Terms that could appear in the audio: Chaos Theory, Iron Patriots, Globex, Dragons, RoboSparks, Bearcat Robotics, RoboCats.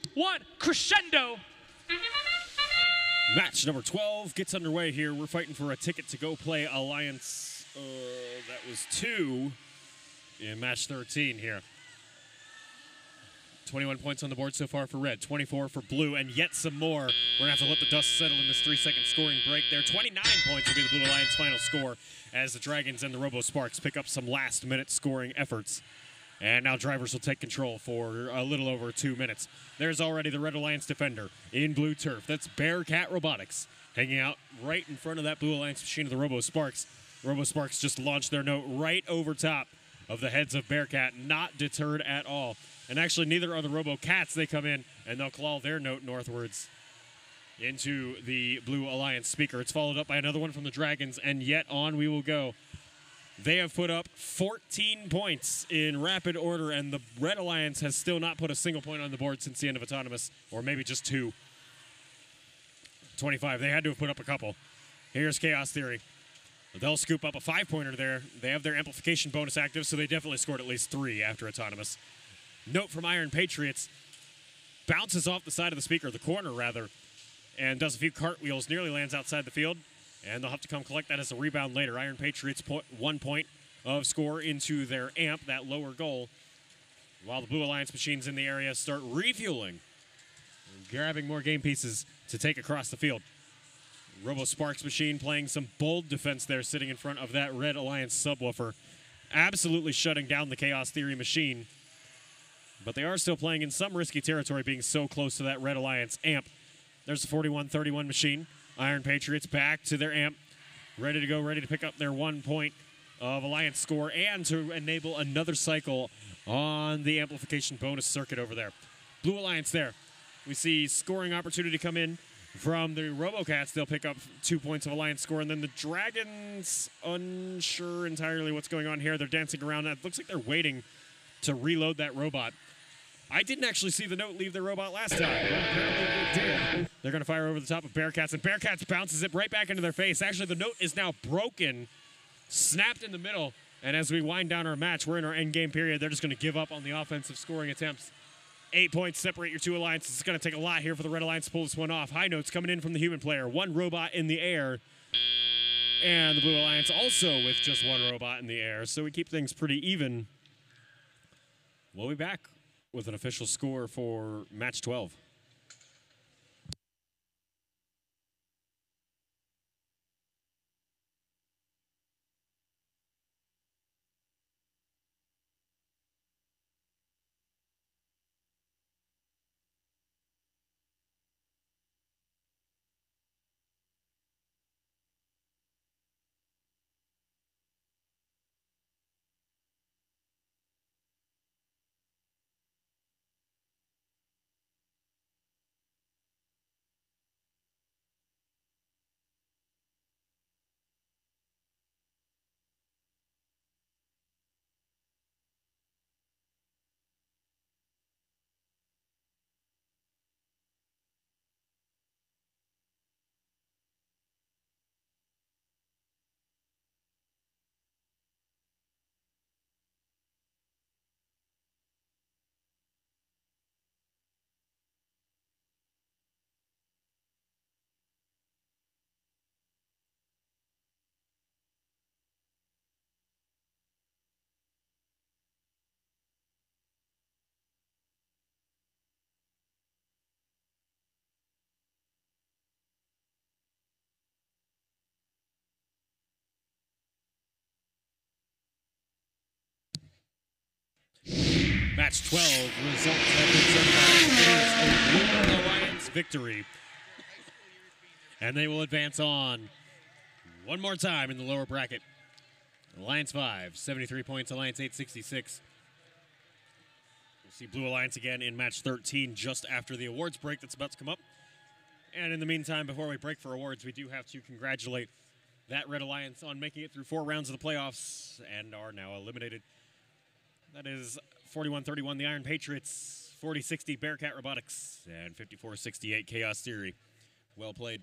2, 1, crescendo. Match number 12 gets underway here. We're fighting for a ticket to go play Alliance. That was 2 in match 13 here. 21 points on the board so far for red, 24 for blue, and yet some more. We're going to have to let the dust settle in this 3-second scoring break there. 29 points will be the Blue Alliance final score as the Dragons and the RoboSparks pick up some last-minute scoring efforts. And now drivers will take control for a little over 2 minutes. There's already the Red Alliance defender in blue turf. That's Bearcat Robotics hanging out right in front of that Blue Alliance machine of the RoboSparks. RoboSparks just launched their note right over top of the heads of Bearcat, not deterred at all. And actually, neither are the RoboCats. They come in, and they'll claw their note northwards into the Blue Alliance speaker. It's followed up by another one from the Dragons, and yet on we will go. They have put up 14 points in rapid order, and the Red Alliance has still not put a single point on the board since the end of Autonomous, or maybe just 2. 25. They had to have put up a couple. Here's Chaos Theory. They'll scoop up a 5-pointer there. They have their amplification bonus active, so they definitely scored at least 3 after Autonomous. Note from Iron Patriots, bounces off the side of the speaker, the corner rather, and does a few cartwheels, nearly lands outside the field, and they'll have to come collect that as a rebound later. Iron Patriots put 1 point of score into their amp, that lower goal, while the Blue Alliance machines in the area start refueling, grabbing more game pieces to take across the field. RoboSparks machine playing some bold defense there, sitting in front of that Red Alliance subwoofer, absolutely shutting down the Chaos Theory machine. But they are still playing in some risky territory, being so close to that Red Alliance amp. There's the 41-31 machine. Iron Patriots back to their amp, ready to go, ready to pick up their 1 point of Alliance score and to enable another cycle on the amplification bonus circuit over there. Blue Alliance there. We see scoring opportunity come in from the RoboCats. They'll pick up 2 points of Alliance score, and then the Dragons, unsure entirely what's going on here. They're dancing around. It looks like they're waiting to reload that robot. I didn't actually see the note leave their robot last time. Well, apparently it did. They're going to fire over the top of Bearcats, and Bearcats bounces it right back into their face. Actually, the note is now broken, snapped in the middle, and as we wind down our match, we're in our end game period. They're just going to give up on the offensive scoring attempts. 8 points separate your 2 alliances. It's going to take a lot here for the Red Alliance to pull this one off. High notes coming in from the human player. 1 robot in the air, and the Blue Alliance also with just 1 robot in the air, so we keep things pretty even. We'll be back with an official score for match 12. Match 12 results have been set by a Blue Alliance victory. And they will advance on one more time in the lower bracket. Alliance 5, 73 points, Alliance 8, 66. We'll see Blue Alliance again in match 13 just after the awards break that's about to come up. And in the meantime, before we break for awards, we do have to congratulate that Red Alliance on making it through 4 rounds of the playoffs and are now eliminated. That is 41-31, the Iron Patriots, 40-60, Bearcat Robotics, and 54-68, Chaos Theory. Well played.